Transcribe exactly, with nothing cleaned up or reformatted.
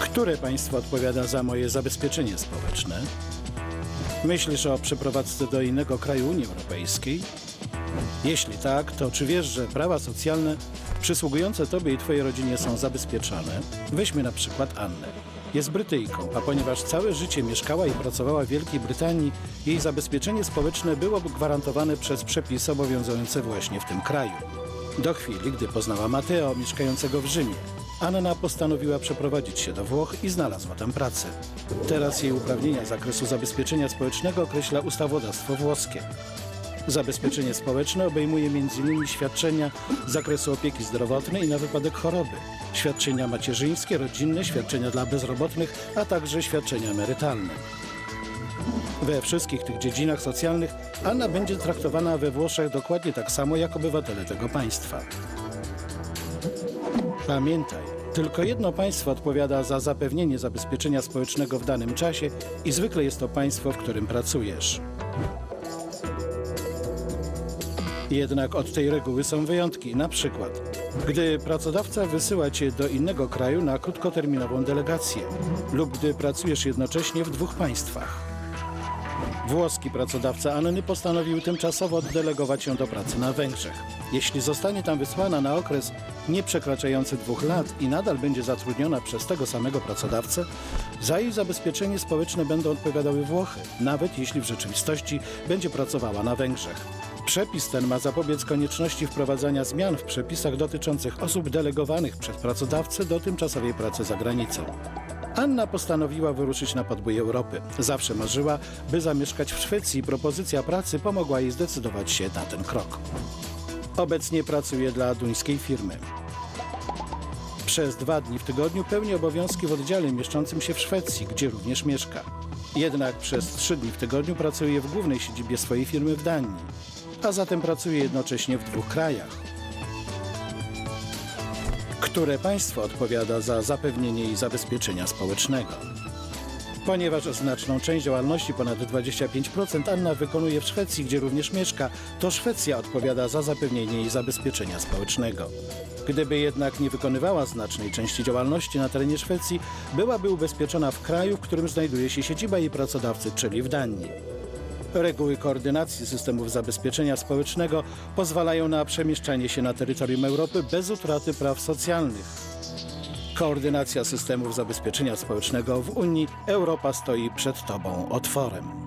Które państwo odpowiada za moje zabezpieczenie społeczne? Myślisz o przeprowadzce do innego kraju Unii Europejskiej? Jeśli tak, to czy wiesz, że prawa socjalne przysługujące tobie i twojej rodzinie są zabezpieczone? Weźmy na przykład Annę. Jest Brytyjką, a ponieważ całe życie mieszkała i pracowała w Wielkiej Brytanii, jej zabezpieczenie społeczne było gwarantowane przez przepisy obowiązujące właśnie w tym kraju. Do chwili, gdy poznała Mateo, mieszkającego w Rzymie, Anna postanowiła przeprowadzić się do Włoch i znalazła tam pracę. Teraz jej uprawnienia z zakresu zabezpieczenia społecznego określa ustawodawstwo włoskie. Zabezpieczenie społeczne obejmuje między innymi świadczenia z zakresu opieki zdrowotnej i na wypadek choroby, świadczenia macierzyńskie, rodzinne, świadczenia dla bezrobotnych, a także świadczenia emerytalne. We wszystkich tych dziedzinach socjalnych Anna będzie traktowana we Włoszech dokładnie tak samo jak obywatele tego państwa. Pamiętaj, tylko jedno państwo odpowiada za zapewnienie zabezpieczenia społecznego w danym czasie i zwykle jest to państwo, w którym pracujesz. Jednak od tej reguły są wyjątki, na przykład gdy pracodawca wysyła cię do innego kraju na krótkoterminową delegację lub gdy pracujesz jednocześnie w dwóch państwach. Włoski pracodawca Anny postanowił tymczasowo oddelegować ją do pracy na Węgrzech. Jeśli zostanie tam wysłana na okres nie przekraczający dwóch lat i nadal będzie zatrudniona przez tego samego pracodawcę, za jej zabezpieczenie społeczne będą odpowiadały Włochy, nawet jeśli w rzeczywistości będzie pracowała na Węgrzech. Przepis ten ma zapobiec konieczności wprowadzania zmian w przepisach dotyczących osób delegowanych przez pracodawcę do tymczasowej pracy za granicą. Anna postanowiła wyruszyć na podbój Europy. Zawsze marzyła, by zamieszkać w Szwecji. Propozycja pracy pomogła jej zdecydować się na ten krok. Obecnie pracuje dla duńskiej firmy. Przez dwa dni w tygodniu pełni obowiązki w oddziale mieszczącym się w Szwecji, gdzie również mieszka. Jednak przez trzy dni w tygodniu pracuje w głównej siedzibie swojej firmy w Danii, a zatem pracuje jednocześnie w dwóch krajach. Które państwo odpowiada za zapewnienie i zabezpieczenia społecznego? Ponieważ znaczną część działalności, ponad dwadzieścia pięć procent, Anna wykonuje w Szwecji, gdzie również mieszka, to Szwecja odpowiada za zapewnienie i zabezpieczenia społecznego. Gdyby jednak nie wykonywała znacznej części działalności na terenie Szwecji, byłaby ubezpieczona w kraju, w którym znajduje się siedziba jej pracodawcy, czyli w Danii. Reguły koordynacji systemów zabezpieczenia społecznego pozwalają na przemieszczanie się na terytorium Europy bez utraty praw socjalnych. Koordynacja systemów zabezpieczenia społecznego w Unii. Europa stoi przed tobą otworem.